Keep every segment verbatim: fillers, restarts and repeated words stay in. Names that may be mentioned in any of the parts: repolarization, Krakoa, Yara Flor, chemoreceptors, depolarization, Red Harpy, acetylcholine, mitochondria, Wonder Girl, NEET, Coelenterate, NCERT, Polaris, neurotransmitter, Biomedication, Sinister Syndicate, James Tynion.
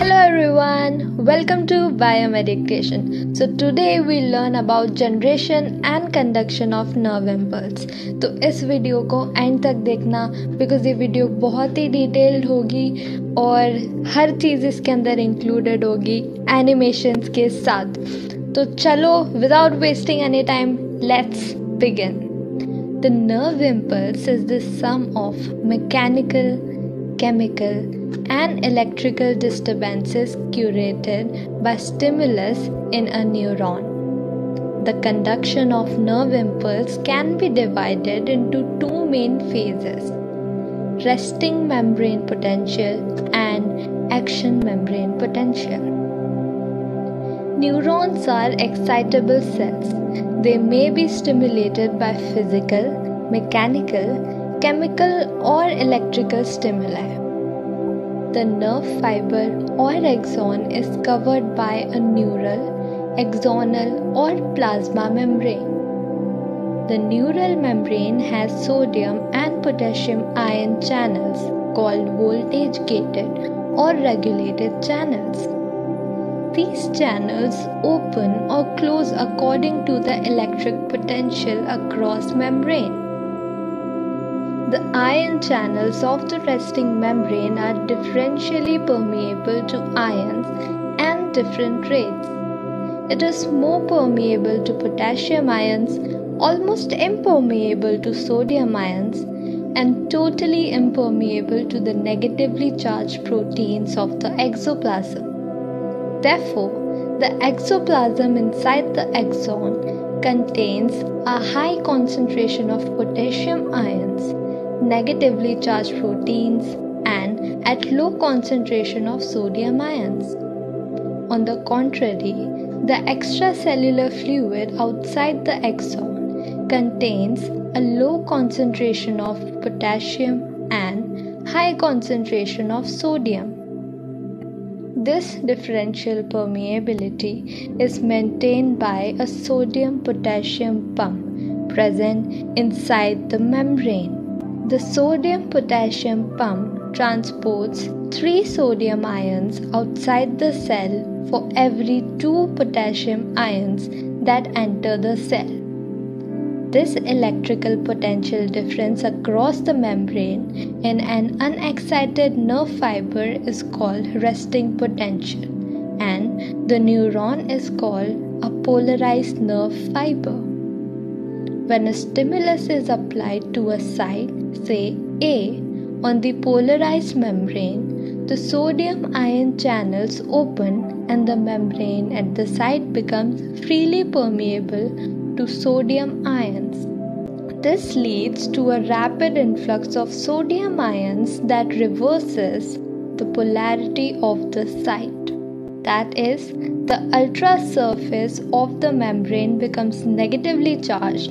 Hello everyone, welcome to Biomedication. So today we learn about generation and conduction of nerve impulse. तो इस video को and तक देखना because ये video बहुत ही डिटेल्ड होगी और हर चीज़ इसके अंदर इंक्लूडेड होगी एनिमेशंस के साथ. तो चलो without wasting any time, let's begin. The nerve impulse is the sum of mechanical, chemical and electrical disturbances curated by stimulus in a neuron. The conduction of nerve impulse can be divided into two main phases, resting membrane potential and action membrane potential. Neurons are excitable cells. They may be stimulated by physical, mechanical, chemical or electrical stimuli. The nerve fiber or axon is covered by a neural, axonal or plasma membrane. The neural membrane has sodium and potassium ion channels called voltage-gated or regulated channels. These channels open or close according to the electric potential across membrane. The ion channels of the resting membrane are differentially permeable to ions and different rates. It is more permeable to potassium ions, almost impermeable to sodium ions, and totally impermeable to the negatively charged proteins of the exoplasm. Therefore, the exoplasm inside the axon contains a high concentration of potassium ions, negatively charged proteins and at low concentration of sodium ions. On the contrary, the extracellular fluid outside the axon contains a low concentration of potassium and high concentration of sodium. This differential permeability is maintained by a sodium-potassium pump present inside the membrane. The sodium-potassium pump transports three sodium ions outside the cell for every two potassium ions that enter the cell. This electrical potential difference across the membrane in an unexcited nerve fiber is called resting potential, and the neuron is called a polarized nerve fiber. When a stimulus is applied to a site, say A, on the polarized membrane, the sodium ion channels open and the membrane at the site becomes freely permeable to sodium ions. This leads to a rapid influx of sodium ions that reverses the polarity of the site. That is, the ultra surface of the membrane becomes negatively charged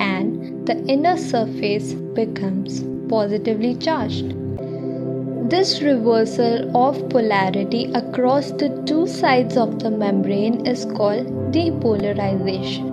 and the inner surface becomes positively charged. This reversal of polarity across the two sides of the membrane is called depolarization.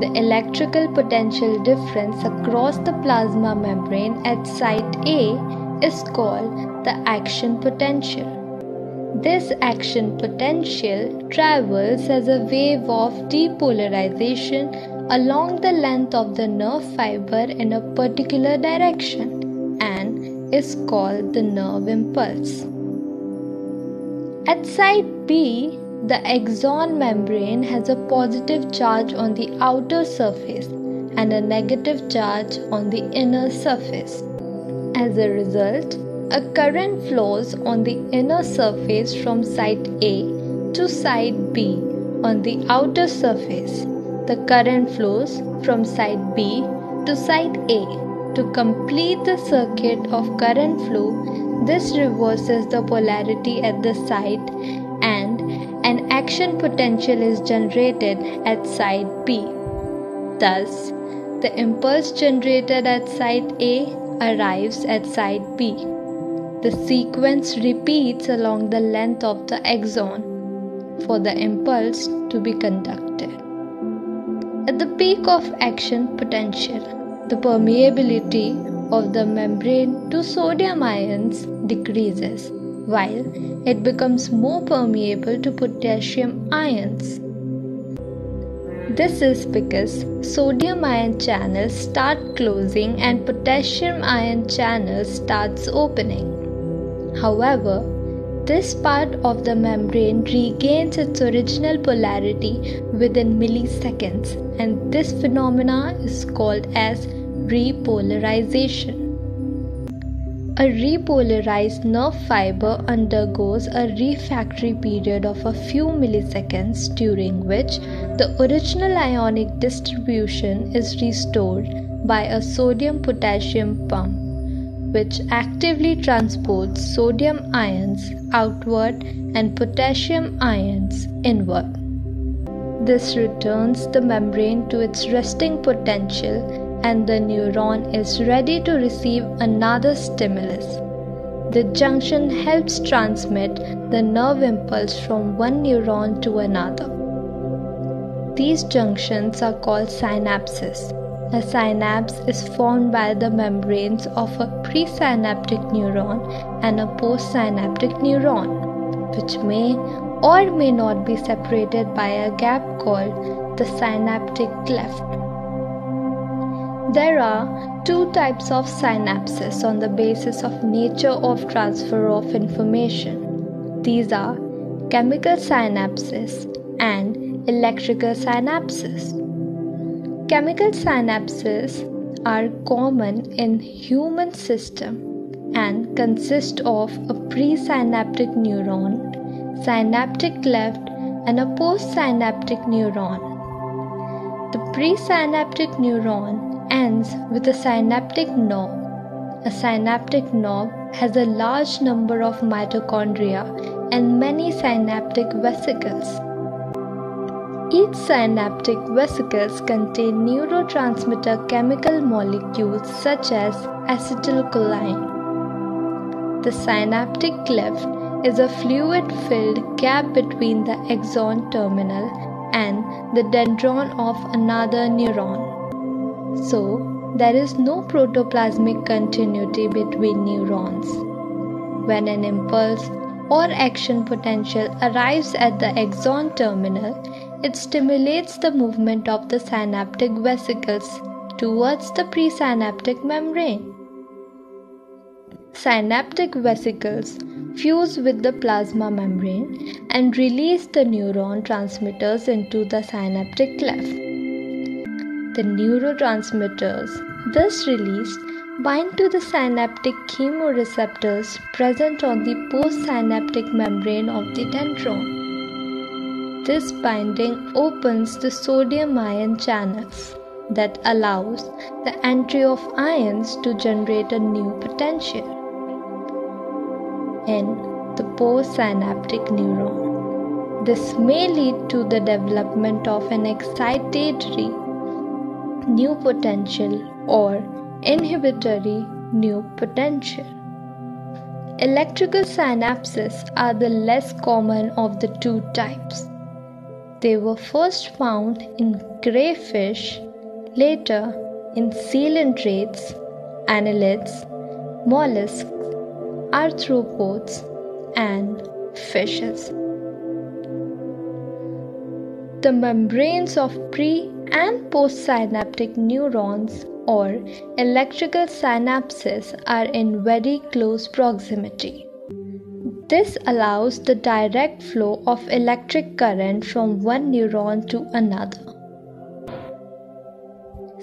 The electrical potential difference across the plasma membrane at site A is called the action potential. This action potential travels as a wave of depolarization along the length of the nerve fiber in a particular direction and is called the nerve impulse. At site B, the axon membrane has a positive charge on the outer surface and a negative charge on the inner surface. As a result, a current flows on the inner surface from site A to site B. On the outer surface, the current flows from site B to site A. To complete the circuit of current flow, this reverses the polarity at the site and an action potential is generated at site B. Thus, the impulse generated at site A arrives at site B. The sequence repeats along the length of the axon for the impulse to be conducted. At the peak of action potential, the permeability of the membrane to sodium ions decreases while it becomes more permeable to potassium ions. This is because sodium ion channels start closing and potassium ion channels starts opening. However, this part of the membrane regains its original polarity within milliseconds, and this phenomena is called as repolarization. A repolarized nerve fiber undergoes a refractory period of a few milliseconds, during which the original ionic distribution is restored by a sodium-potassium pump, which actively transports sodium ions outward and potassium ions inward. This returns the membrane to its resting potential, and the neuron is ready to receive another stimulus. The junction helps transmit the nerve impulse from one neuron to another. These junctions are called synapses. A synapse is formed by the membranes of a presynaptic neuron and a postsynaptic neuron, which may or may not be separated by a gap called the synaptic cleft. There are two types of synapses on the basis of nature of transfer of information. These are chemical synapses and electrical synapses. Chemical synapses are common in human system and consist of a presynaptic neuron, synaptic cleft, and a postsynaptic neuron. The presynaptic neuron ends with a synaptic knob. A synaptic knob has a large number of mitochondria and many synaptic vesicles. Each synaptic vesicles contain neurotransmitter chemical molecules such as acetylcholine. The synaptic cleft is a fluid-filled gap between the axon terminal and the dendron of another neuron. So, there is no protoplasmic continuity between neurons. When an impulse or action potential arrives at the axon terminal, it stimulates the movement of the synaptic vesicles towards the presynaptic membrane. Synaptic vesicles fuse with the plasma membrane and release the neuron transmitters into the synaptic cleft. The neurotransmitters thus released bind to the synaptic chemoreceptors present on the postsynaptic membrane of the dendron. This binding opens the sodium ion channels that allows the entry of ions to generate a new potential in the postsynaptic neuron. This may lead to the development of an excitatory new potential or inhibitory new potential. Electrical synapses are the less common of the two types. They were first found in crayfish, later in coelentrates, annelids, mollusks, arthropods, and fishes. The membranes of pre- and postsynaptic neurons or electrical synapses are in very close proximity. This allows the direct flow of electric current from one neuron to another.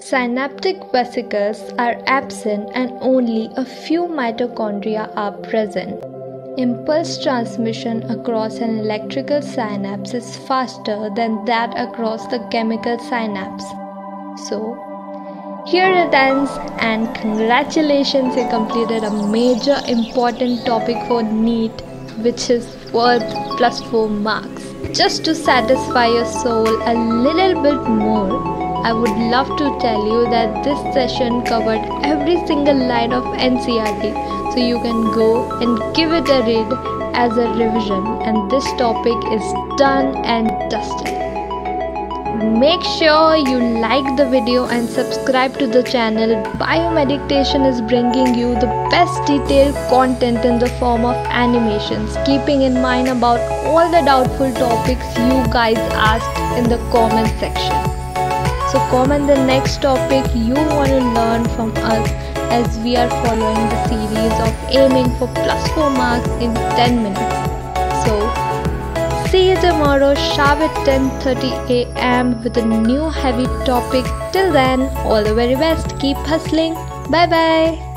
Synaptic vesicles are absent and only a few mitochondria are present. Impulse transmission across an electrical synapse is faster than that across the chemical synapse. So, here it ends, and congratulations, you completed a major important topic for NEET, which is worth plus four marks. Just to satisfy your soul a little bit more, I would love to tell you that this session covered every single line of N C E R T, so you can go and give it a read as a revision, and this topic is done and dusted. Make sure you like the video and subscribe to the channel. Biomedication is bringing you the best detailed content in the form of animations, keeping in mind about all the doubtful topics you guys asked in the comment section. So comment the next topic you want to learn from us, as we are following the series of aiming for plus four marks in ten minutes. So see you tomorrow sharp at ten thirty a m with a new heavy topic. Till then, all the very best. Keep hustling. Bye bye.